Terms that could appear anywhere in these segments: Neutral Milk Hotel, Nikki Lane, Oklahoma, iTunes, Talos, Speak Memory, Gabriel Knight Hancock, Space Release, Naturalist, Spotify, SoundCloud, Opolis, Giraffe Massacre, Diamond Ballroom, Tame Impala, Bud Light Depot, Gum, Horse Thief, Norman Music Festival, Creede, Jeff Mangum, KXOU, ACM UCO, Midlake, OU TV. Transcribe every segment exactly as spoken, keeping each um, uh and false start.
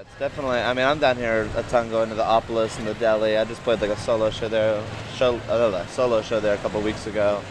It's definitely, I mean, I'm down here a ton going to the Opolis and the Deli. I just played like a solo show there, show, uh, solo show there a couple weeks ago.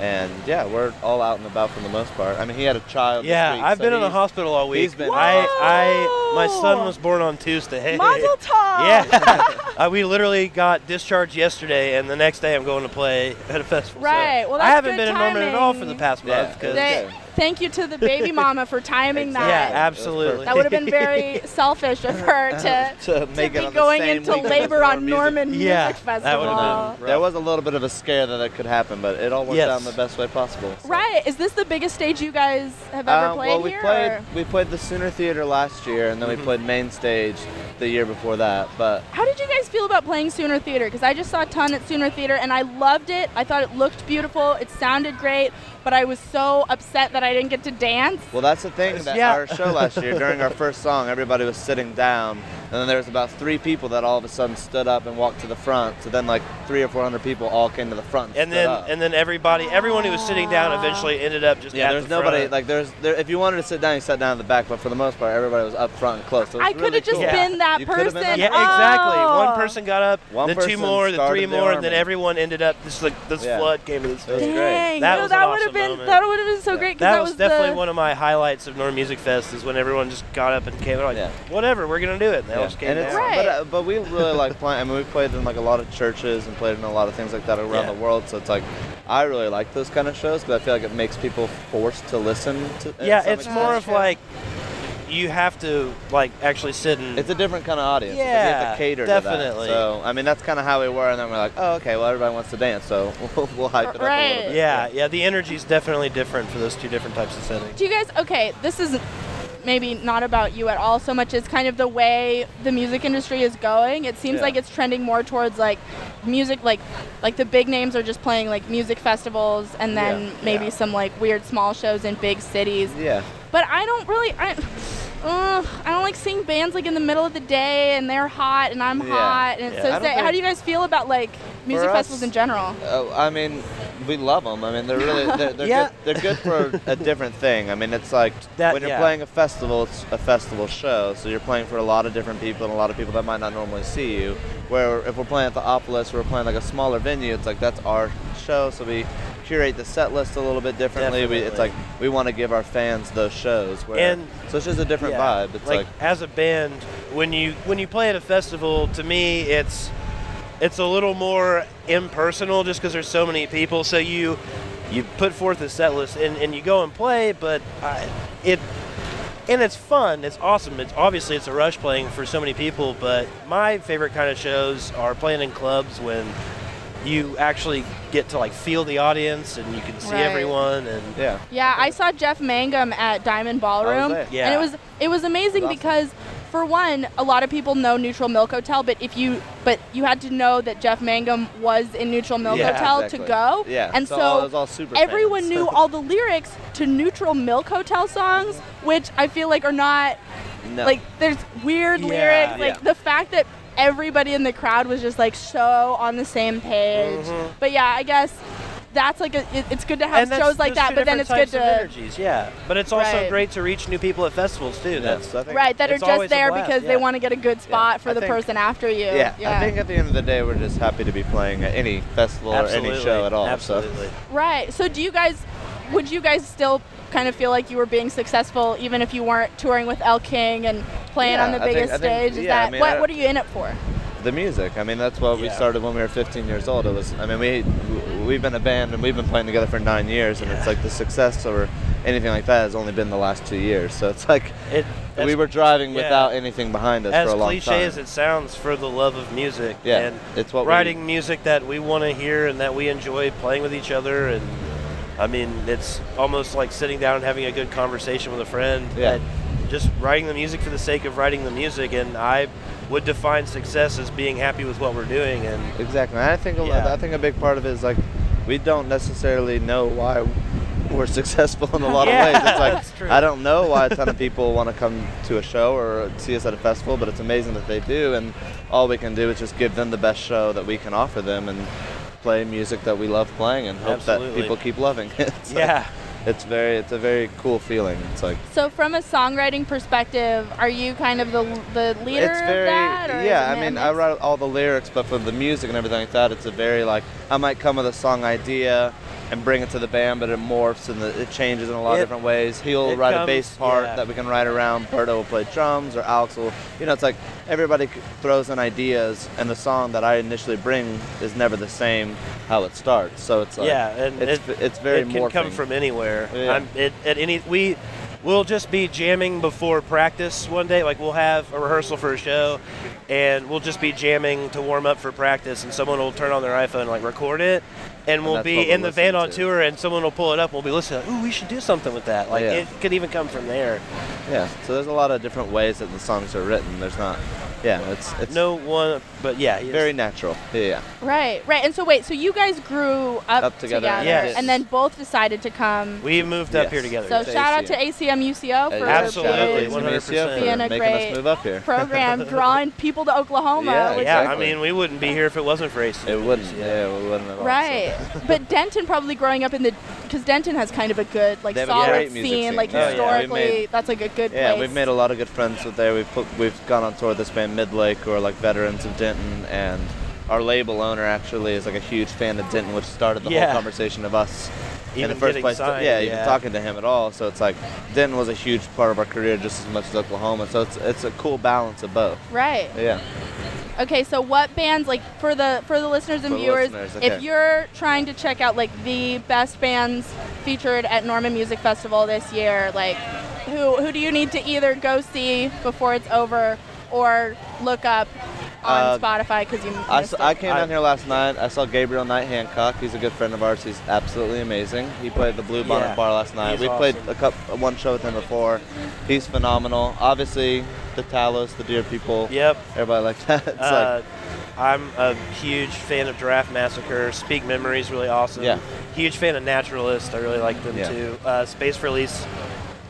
And yeah, we're all out and about for the most part. I mean, he had a child. Yeah, this week, I've so been in the hospital all week. He's been. I, I, my son was born on Tuesday. Hey. Mazel tov! Yeah, uh, we literally got discharged yesterday, and the next day I'm going to play at a festival. Right. So well, that's I haven't good been in Norman timing. At all for the past yeah. month. Cause they, thank you to the baby mama for timing that. Yeah, absolutely. That would have been very selfish of her to to, to make to it be on going the same into labor on music. Norman Music yeah, Festival. That would have been. There was a little bit of a scare that it could happen, but it all worked yes. out. The best way possible. So. Right. Is this the biggest stage you guys have ever uh, played well, we here? Played, or? We played the Sooner Theater last year, and then mm-hmm. we played Main Stage the year before that. But how did you guys feel about playing Sooner Theater? Because I just saw a ton at Sooner Theater, and I loved it. I thought it looked beautiful. It sounded great, but I was so upset that I didn't get to dance. Well, that's the thing. That yeah. Our show last year, during our first song, everybody was sitting down, and then there was about three people that all of a sudden stood up and walked to the front. So then, like three or four hundred people all came to the front. And, and then, up. and then everybody, everyone who was sitting down, eventually ended up just. Yeah, at there's the nobody front. Like there's. There, if you wanted to sit down, you sat down in the back. But for the most part, everybody was up front and close. So I really could have just cool. yeah. been that you person. Been yeah, oh. exactly. One person got up, One then two more, then three more, the and then everyone ended up. This like this yeah. flood came to this. That was great. Dang, that was. That would have been that would have been so yeah. great. That, that was, was definitely one of my highlights of Norman Music Fest is when everyone just got up and came. Like, yeah. whatever, we're gonna do it. And they yeah. all just came. And it's, right. but, uh, but we really like playing. I mean, we played in like a lot of churches and played in a lot of things like that around yeah. the world. So it's like, I really like those kind of shows, but I feel like it makes people forced to listen. To yeah, it's extent. more of like. You have to like actually sit and. It's a different kind of audience. Yeah, you have to cater definitely. To that. So I mean, that's kind of how we were, and then we're like, oh, okay, well everybody wants to dance, so we'll, we'll hype it right. up a little bit. Yeah, yeah, the energy is definitely different for those two different types of settings. Do you guys? Okay, this is maybe not about you at all so much as kind of the way the music industry is going. It seems yeah. like it's trending more towards like music, like like the big names are just playing like music festivals, and then yeah. maybe yeah. some like weird small shows in big cities. Yeah. But I don't really, I, uh, I don't like seeing bands like in the middle of the day and they're hot and I'm yeah. hot and it's yeah. so sad. How do you guys feel about like music us, festivals in general? Uh, I mean, we love them. I mean, they're really, they're, they're, yeah. good, they're good for a different thing. I mean, it's like that, when you're yeah. playing a festival, it's a festival show. So you're playing for a lot of different people and a lot of people that might not normally see you. Where if we're playing at the Opolis, we're playing like a smaller venue, it's like that's our show. So we curate the set list a little bit differently. We, it's like we want to give our fans those shows. Where, and so it's just a different yeah, vibe. It's like, like as a band, when you when you play at a festival, to me, it's it's a little more impersonal just because there's so many people. So you you put forth a set list and, and you go and play, but I, it. And it's fun, it's awesome. It's obviously it's a rush playing for so many people, but my favorite kind of shows are playing in clubs when you actually get to like feel the audience and you can see right. everyone and yeah. Yeah, I saw Jeff Mangum at Diamond Ballroom. Yeah. And it was it was amazing it was awesome. because for one, a lot of people know Neutral Milk Hotel, but if you but you had to know that Jeff Mangum was in Neutral Milk yeah, Hotel exactly. to go. Yeah. And so, so it was all super everyone fans. knew all the lyrics to Neutral Milk Hotel songs, which I feel like are not no. like there's weird yeah, lyrics. Like yeah. the fact that everybody in the crowd was just like so on the same page. Mm-hmm. But yeah, I guess that's like a, it, it's good to have and shows like that, but then it's good to energies, yeah. But it's also right. great to reach new people at festivals too. Yeah. That's I think right that are just there because yeah. they want to get a good spot yeah. for I the think, person after you. Yeah. yeah, I think at the end of the day, we're just happy to be playing at any festival Absolutely. or any show at all. Absolutely. So. Right. So do you guys? Would you guys still kind of feel like you were being successful even if you weren't touring with El King and playing yeah, on the I biggest think, stage? Think, Is yeah, that I mean, what? What are you in it for? The music. I mean, that's what yeah. we started when we were fifteen years old. It was. I mean, we we've been a band and we've been playing together for nine years, and yeah. it's like the success or anything like that has only been the last two years. So it's like it, we were driving yeah. without anything behind us as for a long time. As cliche as it sounds, for the love of music. Yeah, and it's what writing we, music that we want to hear and that we enjoy playing with each other and. I mean, it's almost like sitting down and having a good conversation with a friend. Yeah. Just writing the music for the sake of writing the music, and I would define success as being happy with what we're doing. And exactly, and I think a yeah. lot, I think a big part of it is like we don't necessarily know why we're successful in a lot yeah, of ways. It's like that's true. I don't know why a ton of people want to come to a show or see us at a festival, but it's amazing that they do, and all we can do is just give them the best show that we can offer them, and play music that we love playing and hope Absolutely. that people keep loving it. So. Yeah. it's very it's a very cool feeling. It's like, so from a songwriting perspective, are you kind of the the leader it's very, of that? Or yeah, I mean, I write all the lyrics, but for the music and everything like that, it's a very like I might come with a song idea and bring it to the band, but it morphs and the, it changes in a lot it, of different ways. He'll write comes, a bass part yeah. that we can write around. Berto will play drums, or Alex will, you know, it's like everybody throws in ideas, and the song that I initially bring is never the same how it starts. So it's like, yeah, and it's, it, it's very morphing. It can morphing. come from anywhere. Yeah. I'm, it, at any, we, we'll just be jamming before practice one day. Like, we'll have a rehearsal for a show, and we'll just be jamming to warm up for practice, and someone will turn on their iPhone and, like, record it, and we'll and be in the van on to. tour, and someone will pull it up, and we'll be listening, ooh, we should do something with that. Like, yeah. it could even come from there. Yeah, so there's a lot of different ways that the songs are written. There's not... Yeah, it's, it's no one, but yeah, very natural. Yeah, yeah. Right, right. And so wait, so you guys grew up, up together, together yes. and then both decided to come. We moved up yes. here together. So to shout A C M. Out to A C M U C O for absolutely one hundred percent being a great us move up here. program, drawing people to Oklahoma. Yeah, yeah. Exactly. I mean, we wouldn't be here if it wasn't for A C M. It wouldn't. Yeah, yeah we wouldn't at all. Right, so. But Denton probably growing up in the because Denton has kind of a good like solid scene, scene, like oh, historically, yeah. made, that's like a good. Yeah, place. We've made a lot of good friends with there. We've put, we've gone on tour with this band Midlake, who are like veterans of Denton, and our label owner actually is like a huge fan of Denton, which started the yeah. whole conversation of us even in the first place. Signed, yeah, yeah, even talking to him at all. So it's like Denton was a huge part of our career just as much as Oklahoma. So it's it's a cool balance of both. Right. Yeah. Okay, so what bands, like for the for the listeners and for viewers, listeners, okay. if you're trying to check out like the best bands featured at Norman Music Festival this year, like who who do you need to either go see before it's over? Or look up on uh, Spotify because you missed I, saw, it. I came down here last night. I saw Gabriel Knight Hancock. He's a good friend of ours. He's absolutely amazing. He played the Blue Bonnet yeah, Bar last night. We awesome. played a couple, one show with him before. He's phenomenal. Obviously, the Talos, the Deer People. Yep. Everybody likes that. It's uh, like, I'm a huge fan of Giraffe Massacre. Speak Memory is really awesome. Yeah. Huge fan of Naturalist. I really like them yeah. too. Uh, Space Release.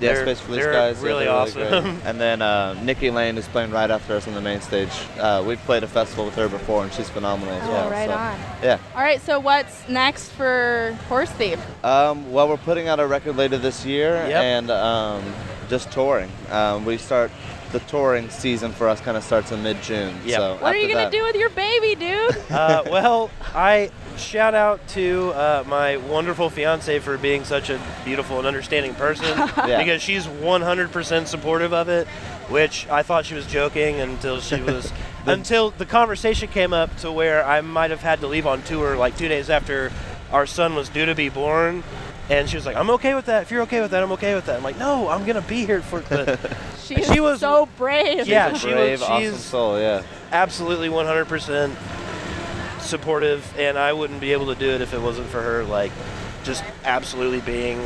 Yeah, they're, Space Police guys. Really yeah, awesome. Really and then uh, Nikki Lane is playing right after us on the main stage. Uh, we've played a festival with her before, and she's phenomenal as oh, well. Right so, on. Yeah. All right. So what's next for Horse Thief? Um, well, we're putting out a record later this year, yep. and um, just touring. Um, we start. The touring season for us kind of starts in mid-June. Yep. So what are you going to do with your baby, dude? uh, well, I shout out to uh, my wonderful fiance for being such a beautiful and understanding person yeah. because she's one hundred percent supportive of it, which I thought she was joking until she was until the conversation came up to where I might have had to leave on tour like two days after our son was due to be born. And she was like, I'm okay with that. If you're okay with that, I'm okay with that. I'm like, no, I'm going to be here for the... she she was so brave. Yeah, she's a brave, she was, awesome she's soul, yeah. absolutely one hundred percent supportive, and I wouldn't be able to do it if it wasn't for her, like, just absolutely being...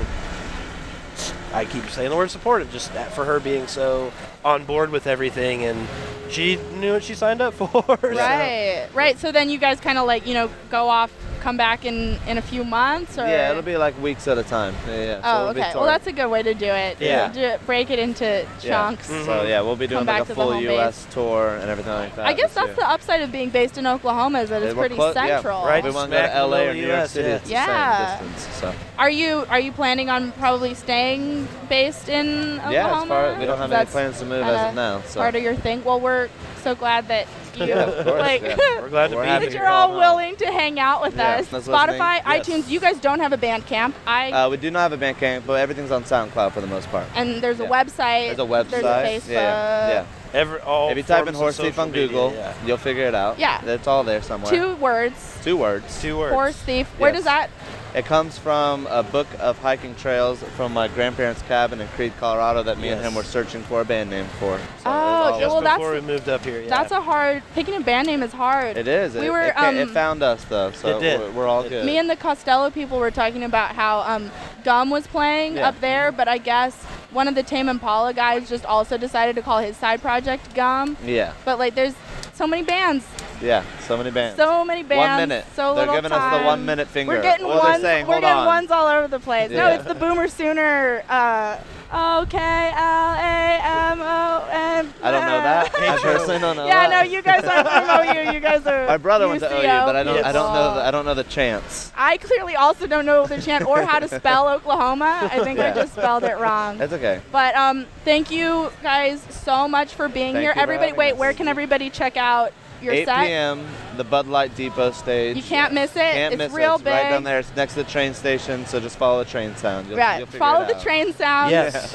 I keep saying the word supportive, just that for her being so on board with everything, and she knew what she signed up for. Right, so. right. So then you guys kind of, like, you know, go off... come back in in a few months or yeah it'll be like weeks at a time yeah, yeah. oh so okay well that's a good way to do it yeah do it, break it into chunks yeah. Mm-hmm. So yeah we'll be doing like a full U S base. tour and everything like that. I guess that's year. the upside of being based in Oklahoma is that it's pretty central yeah, right we want to go to L A or New York City yeah, it's yeah. the same distance, so. are you are you planning on probably staying based in Oklahoma? Yeah, as far, we don't have any plans to move uh, as of now, so part of your thing. Well, we're so glad that you. Yeah, of course, like, yeah. We're glad to be here. That you're all willing to hang out with yeah, us. Spotify, yes. iTunes. You guys don't have a Bandcamp. I. Uh, we do not have a Bandcamp, but everything's on SoundCloud for the most part. And there's yeah. a website. There's a website. There's a Facebook. Yeah. yeah. Every, all if you type in Horse Thief on media, Google, yeah. you'll figure it out. Yeah. It's all there somewhere. Two words. Two words. Two words. Horse Thief. Yes. Where does that? It comes from a book of hiking trails from my grandparents' cabin in Creede, Colorado that me yes. and him were searching for a band name for. So oh, just well, that's, before we moved up here. Yeah. That's a hard, picking a band name is hard. It is. We it, were, it, um, it found us, though, so it did. We're, we're all it good. Me and the Costello people were talking about how um, Gum was playing yeah. up there, but I guess one of the Tame Impala guys just also decided to call his side project Gum. Yeah. But, like, there's so many bands. Yeah, so many bands. So many bands. One minute. So They're giving time. us the one minute finger. We're getting, well, ones, saying, we're getting on. ones all over the place. Yeah. No, it's the Boomer Sooner uh, O K L A M O N. I don't know that. I personally don't know yeah, that. Yeah, no, you guys are from O U. You guys are. My brother U C O. Went to O U, but I don't. Yes. I don't know. The, I don't know the chants. I clearly also don't know the chant or how to spell Oklahoma. I think yeah. I just spelled it wrong. That's okay. But um, thank you guys so much for being thank here. Everybody, wait. Us. Where can everybody check out your set? eight P M the Bud Light Depot stage. You can't miss it. Can't it's miss real it. It's big. Right down there. It's next to the train station, so just follow the train sound. You'll, right. You'll follow the out. Train sound. Yes.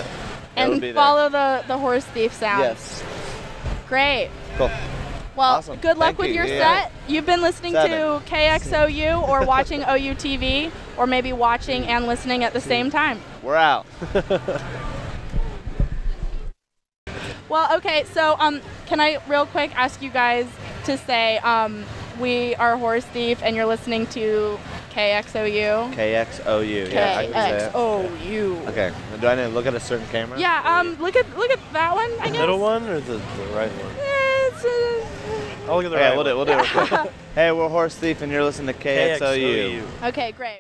And follow the, the Horse Thief sound. Yes. Great. Cool. Well, awesome. Good luck Thank with you. Your yeah. set. You've been listening Seven. to K X O U or watching O U T V or maybe watching and listening at the same time. We're out. Well, okay, so um, can I real quick ask you guys to say um, we are Horse Thief and you're listening to K X O U. K X O U. Yeah, K X O U. Okay. Do I need to look at a certain camera? Yeah. Um. Look at look at that one. I guess. The middle one or the, the right one? Yeah, it's a I'll look at the okay, right. Yeah. We'll do. We'll do. Hey, we're Horse Thief, and you're listening to K X O U. K X O U. Okay. Great.